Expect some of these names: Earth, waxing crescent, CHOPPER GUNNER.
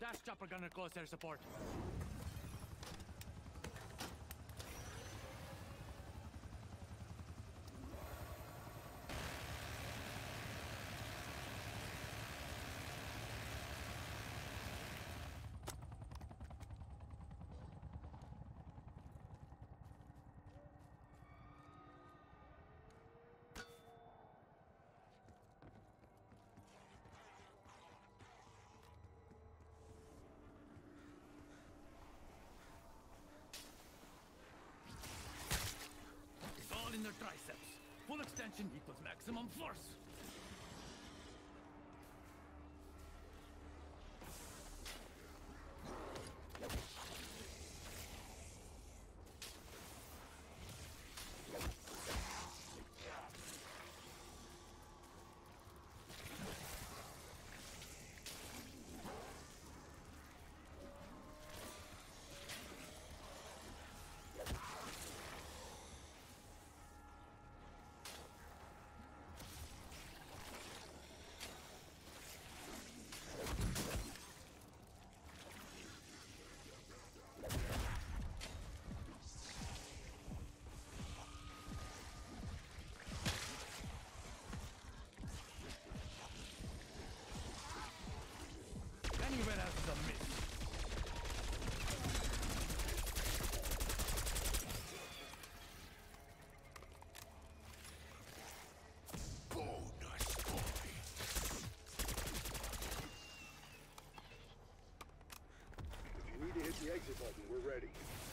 Dash Chopper Gunner close air support. In their triceps. Full extension equals maximum force. Hit the exit button, we're ready.